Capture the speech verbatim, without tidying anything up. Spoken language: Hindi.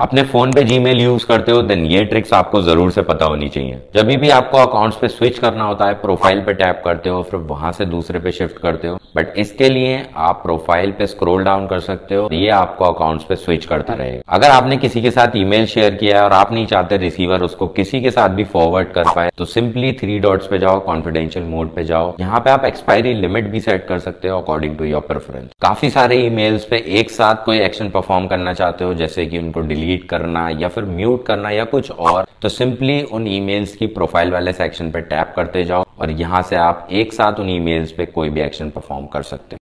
अपने फोन पे जीमेल यूज करते हो देन ये ट्रिक्स आपको जरूर से पता होनी चाहिए। जब भी आपको अकाउंट्स पे स्विच करना होता है, प्रोफाइल पे टैप करते हो, फिर वहां से दूसरे पे शिफ्ट करते हो, बट इसके लिए आप प्रोफाइल पे स्क्रॉल डाउन कर सकते हो, ये आपको अकाउंट्स पे स्विच करता रहेगा। अगर आपने किसी के साथ ईमेल शेयर किया है और आप नहीं चाहते रिसीवर उसको किसी के साथ भी फॉरवर्ड कर पाए, तो सिंपली थ्री डॉट्स पे जाओ, कॉन्फिडेंशियल मोड पे जाओ, यहाँ पे आप एक्सपायरी लिमिट भी सेट कर सकते हो अकॉर्डिंग टू योर प्रेफरेंस। काफी सारे ईमेल्स पे एक साथ कोई एक्शन परफॉर्म करना चाहते हो, जैसे कि उनको डिलीट करना या फिर म्यूट करना या कुछ और, तो सिंपली उन ईमेल्स की प्रोफाइल वाले सेक्शन पे टैप करते जाओ और यहाँ से आप एक साथ उन ईमेल्स पे कोई भी एक्शन परफॉर्म कर सकते हैं।